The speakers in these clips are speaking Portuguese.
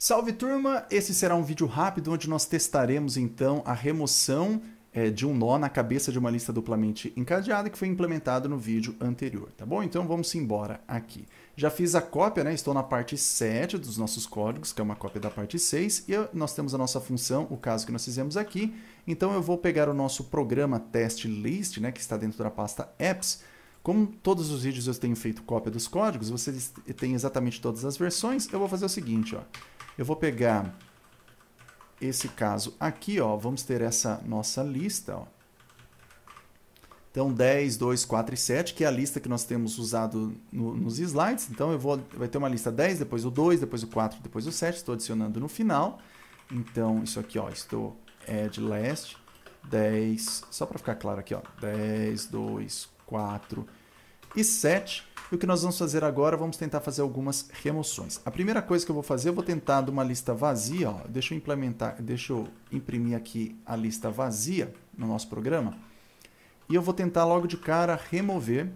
Salve turma, esse será um vídeo rápido onde nós testaremos então a remoção de um nó na cabeça de uma lista duplamente encadeada que foi implementado no vídeo anterior, tá bom? Então vamos embora aqui. Já fiz a cópia, né? Estou na parte 7 dos nossos códigos, que é uma cópia da parte 6, e nós temos a nossa função, o caso que nós fizemos aqui. Então eu vou pegar o nosso programa test list, né? Que está dentro da pasta apps. Como todos os vídeos eu tenho feito cópia dos códigos, vocês têm exatamente todas as versões, eu vou fazer o seguinte, ó. Eu vou pegar esse caso aqui, ó, vamos ter essa nossa lista, ó. Então, 10, 2, 4 e 7, que é a lista que nós temos usado nos slides. Então, vai ter uma lista 10, depois o 2, depois o 4, depois o 7, estou adicionando no final. Então, isso aqui, ó, estou add last, 10, só para ficar claro aqui, ó, 10, 2, 4 e 7. E o que nós vamos fazer agora, vamos tentar fazer algumas remoções. A primeira coisa que eu vou fazer, eu vou tentar de uma lista vazia, ó. Deixa eu imprimir aqui a lista vazia no nosso programa. E eu vou tentar logo de cara remover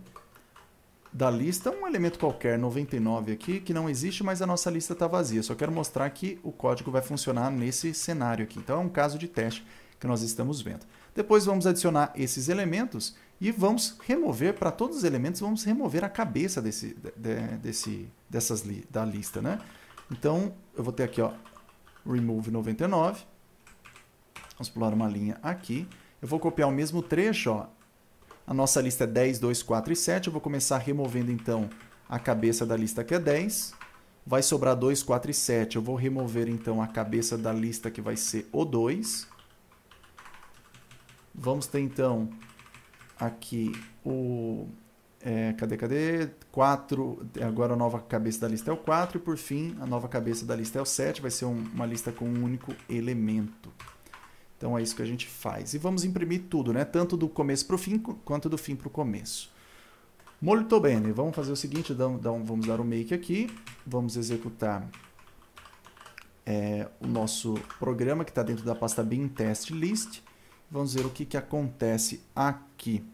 da lista um elemento qualquer, 99 aqui, que não existe, mas a nossa lista está vazia. Só quero mostrar que o código vai funcionar nesse cenário aqui. Então é um caso de teste que nós estamos vendo. Depois vamos adicionar esses elementos e vamos remover, para todos os elementos, vamos remover a cabeça da lista, né? Então, eu vou ter aqui, ó, remove 99. Vamos pular uma linha aqui. Eu vou copiar o mesmo trecho, ó. A nossa lista é 10, 2, 4 e 7. Eu vou começar removendo, então, a cabeça da lista que é 10. Vai sobrar 2, 4 e 7. Eu vou remover, então, a cabeça da lista que vai ser o 2. Vamos ter, então... Aqui o... cadê? 4, agora a nova cabeça da lista é o 4. E por fim, a nova cabeça da lista é o 7. Vai ser uma lista com um único elemento. Então é isso que a gente faz. E vamos imprimir tudo, né? Tanto do começo para o fim, quanto do fim para o começo. Muito bem. Vamos fazer o seguinte, vamos dar um make aqui. Vamos executar o nosso programa, que está dentro da pasta bin test list. Vamos ver o que acontece aqui.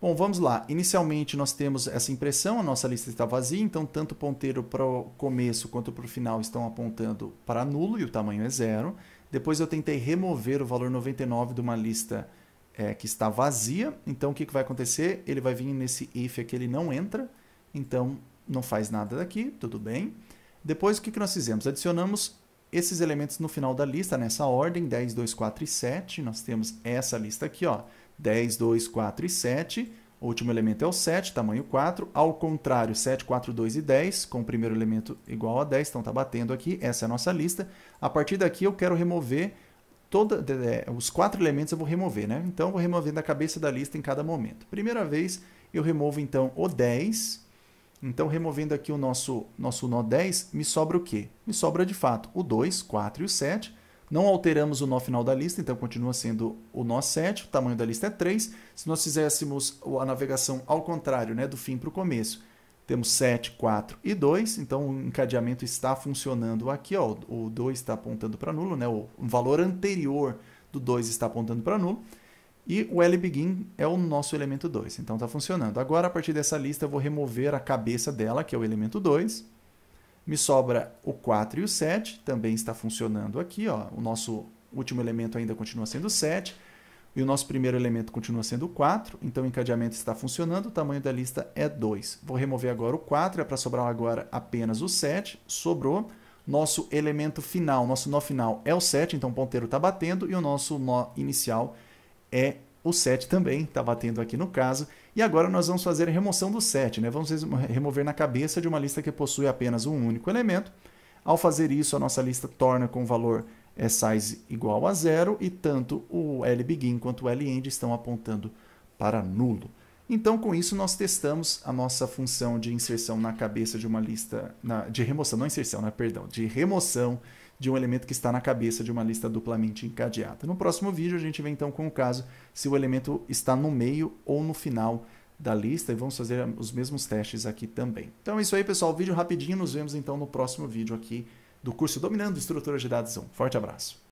Bom, vamos lá. Inicialmente nós temos essa impressão, a nossa lista está vazia, então tanto o ponteiro para o começo quanto para o final estão apontando para nulo e o tamanho é 0. Depois eu tentei remover o valor 99 de uma lista que está vazia, então o que vai acontecer? Ele vai vir nesse if aqui, ele não entra, então não faz nada daqui, tudo bem. Depois o que nós fizemos? Adicionamos esses elementos no final da lista, nessa ordem, 10, 2, 4 e 7. Nós temos essa lista aqui, ó, 10, 2, 4 e 7. O último elemento é o 7, tamanho 4. Ao contrário, 7, 4, 2 e 10, com o primeiro elemento igual a 10. Então, está batendo aqui. Essa é a nossa lista. A partir daqui, eu quero remover os 4 elementos, eu vou remover, né? Então, eu vou removendo a cabeça da lista em cada momento. Primeira vez, eu removo, então, o 10. Então, removendo aqui o nosso nó 10, me sobra o quê? Me sobra, de fato, o 2, 4 e o 7. Não alteramos o nó final da lista, então continua sendo o nó 7. O tamanho da lista é 3. Se nós fizéssemos a navegação ao contrário, né, do fim para o começo, temos 7, 4 e 2. Então, o encadeamento está funcionando aqui. Ó, o 2 está apontando para nulo, né? O valor anterior do 2 está apontando para nulo. E o LBegin é o nosso elemento 2, então está funcionando. Agora, a partir dessa lista, eu vou remover a cabeça dela, que é o elemento 2. Me sobra o 4 e o 7, também está funcionando aqui. Ó. O nosso último elemento ainda continua sendo 7, e o nosso primeiro elemento continua sendo 4, então o encadeamento está funcionando, o tamanho da lista é 2. Vou remover agora o 4, é para sobrar agora apenas o 7, sobrou. Nosso elemento final, nosso nó final é o 7, então o ponteiro está batendo, e o nosso nó inicial é o 7 também, está batendo aqui no caso. E agora nós vamos fazer a remoção do 7, né? Vamos remover na cabeça de uma lista que possui apenas um único elemento. Ao fazer isso, a nossa lista torna com o valor size igual a 0, e tanto o LBegin quanto o LEnd estão apontando para nulo. Então, com isso, nós testamos a nossa função de inserção na cabeça de uma lista... de remoção de um elemento que está na cabeça de uma lista duplamente encadeada. No próximo vídeo, a gente vem, então, com o caso se o elemento está no meio ou no final da lista, e vamos fazer os mesmos testes aqui também. Então, é isso aí, pessoal. Vídeo rapidinho. Nos vemos, então, no próximo vídeo aqui do curso Dominando Estruturas de Dados 1. Forte abraço!